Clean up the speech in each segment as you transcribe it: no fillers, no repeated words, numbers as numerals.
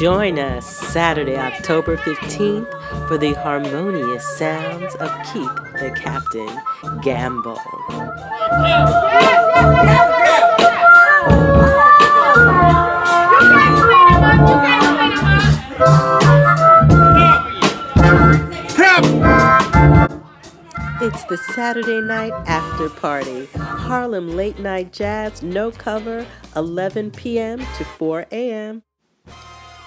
Join us Saturday, October 15th for the harmonious sounds of Keith the Captain Gamble. It's the Saturday night after party. Harlem Late Night Jazz, no cover, 11 p.m. to 4 a.m.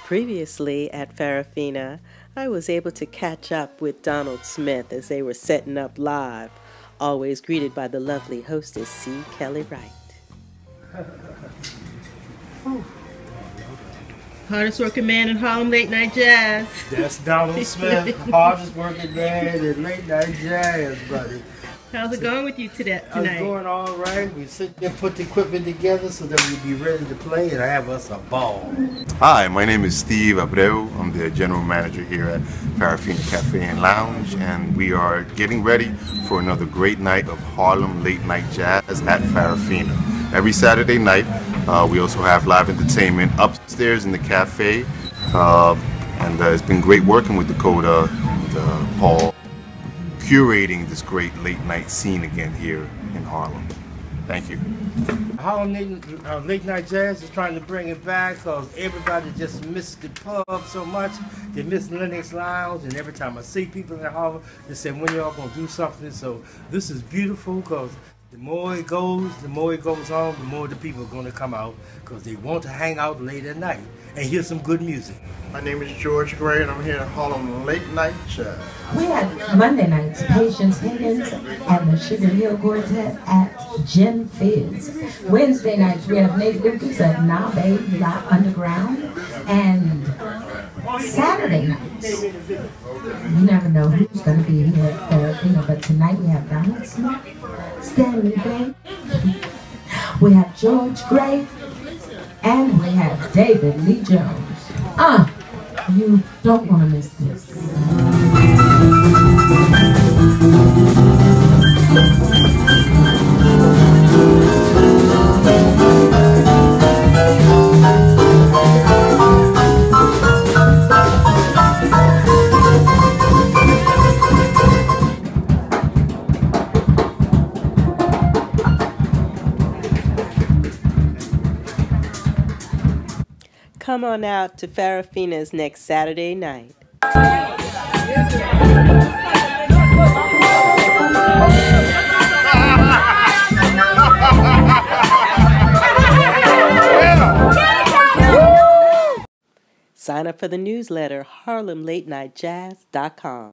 Previously at Farafina, I was able to catch up with Donald Smith as they were setting up live, always greeted by the lovely hostess C. Kelly Wright. Hardest working man in Harlem Late Night Jazz. That's Donald Smith, hardest working man in late night jazz, buddy. How's it going with you today? It's going all right. We sit there, put the equipment together so that we'll be ready to play and have us a ball. Hi, my name is Steve Abreu. I'm the general manager here at Farafina Café and Lounge, and we are getting ready for another great night of Harlem Late Night Jazz at Farafina. Every Saturday night, we also have live entertainment upstairs in the cafe, and it's been great working with Dakota and Paul, curating this great late night scene again here in Harlem. Thank you. Harlem Late Night Jazz is trying to bring it back because everybody just missed the pub so much. They missed Lennox Lounge, and every time I see people in Harlem, they say, when y'all gonna do something? So this is beautiful because the more it goes on, the more the people are gonna come out because they want to hang out late at night and hear some good music. My name is George Gray, and I'm here at Harlem Late Night Jazz. We had Monday nights, Patience Higgins and the Sugar Hill Quartet at Jim Fields. Wednesday nights, we have Nate Grippies at Nabe Underground. And Saturday nights, you never know who's going to be here at Farafina, but tonight we have Donald Smith, Stanley Bain, we have George Gray, and we have David Lee Jones. You don't want to miss this. Come on out to Farafina's next Saturday night. Sign up for the newsletter, HarlemLateNightJazz.com.